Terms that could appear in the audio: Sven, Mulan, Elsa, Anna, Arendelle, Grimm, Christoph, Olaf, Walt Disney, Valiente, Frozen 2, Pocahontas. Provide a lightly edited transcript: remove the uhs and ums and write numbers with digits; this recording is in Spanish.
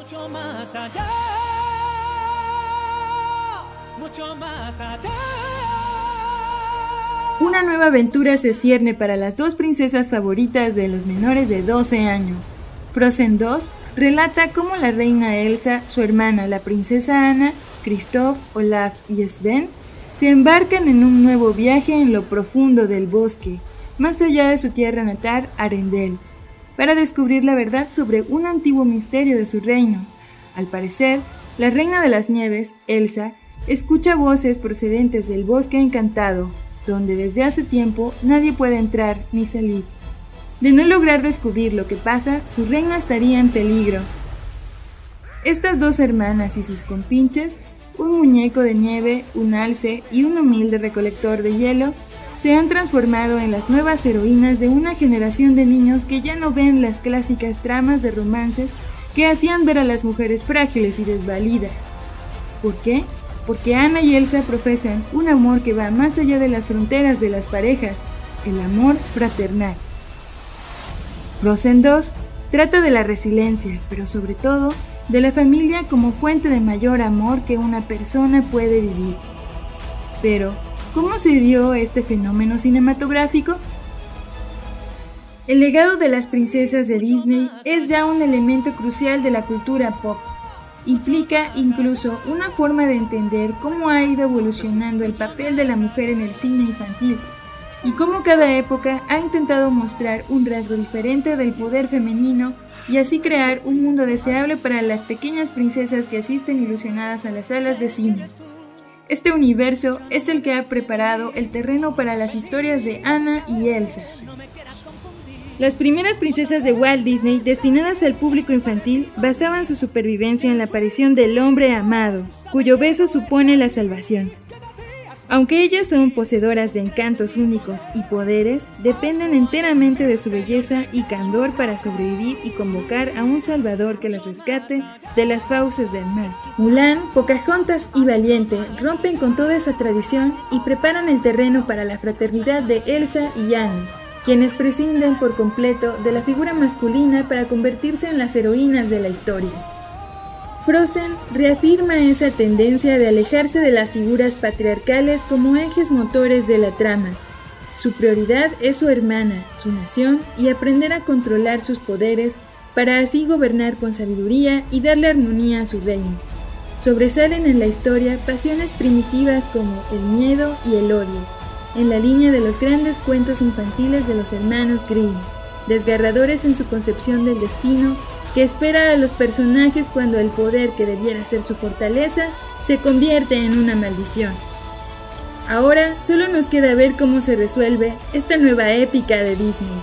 Mucho más allá, mucho más allá. Una nueva aventura se cierne para las dos princesas favoritas de los menores de 12 años. Frozen 2 relata cómo la reina Elsa, su hermana, la princesa Anna, Christoph, Olaf y Sven se embarcan en un nuevo viaje en lo profundo del bosque, más allá de su tierra natal, Arendelle, para descubrir la verdad sobre un antiguo misterio de su reino. Al parecer, la reina de las nieves, Elsa, escucha voces procedentes del bosque encantado, donde desde hace tiempo nadie puede entrar ni salir. De no lograr descubrir lo que pasa, su reino estaría en peligro. Estas dos hermanas y sus compinches, un muñeco de nieve, un alce y un humilde recolector de hielo, se han transformado en las nuevas heroínas de una generación de niños que ya no ven las clásicas tramas de romances que hacían ver a las mujeres frágiles y desvalidas. ¿Por qué? Porque Anna y Elsa profesan un amor que va más allá de las fronteras de las parejas, el amor fraternal. Frozen 2 trata de la resiliencia, pero sobre todo de la familia como fuente de mayor amor que una persona puede vivir. Pero, ¿cómo se dio este fenómeno cinematográfico? El legado de las princesas de Disney es ya un elemento crucial de la cultura pop. Implica incluso una forma de entender cómo ha ido evolucionando el papel de la mujer en el cine infantil y cómo cada época ha intentado mostrar un rasgo diferente del poder femenino y así crear un mundo deseable para las pequeñas princesas que asisten ilusionadas a las salas de cine. Este universo es el que ha preparado el terreno para las historias de Anna y Elsa. Las primeras princesas de Walt Disney destinadas al público infantil basaban su supervivencia en la aparición del hombre amado, cuyo beso supone la salvación. Aunque ellas son poseedoras de encantos únicos y poderes, dependen enteramente de su belleza y candor para sobrevivir y convocar a un salvador que las rescate de las fauces del mal. Mulan, Pocahontas y Valiente rompen con toda esa tradición y preparan el terreno para la fraternidad de Elsa y Anna, quienes prescinden por completo de la figura masculina para convertirse en las heroínas de la historia. Frozen reafirma esa tendencia de alejarse de las figuras patriarcales como ejes motores de la trama. Su prioridad es su hermana, su nación y aprender a controlar sus poderes para así gobernar con sabiduría y darle armonía a su reino. Sobresalen en la historia pasiones primitivas como el miedo y el odio, en la línea de los grandes cuentos infantiles de los hermanos Grimm, desgarradores en su concepción del destino, que espera a los personajes cuando el poder que debiera ser su fortaleza se convierte en una maldición. Ahora solo nos queda ver cómo se resuelve esta nueva épica de Disney.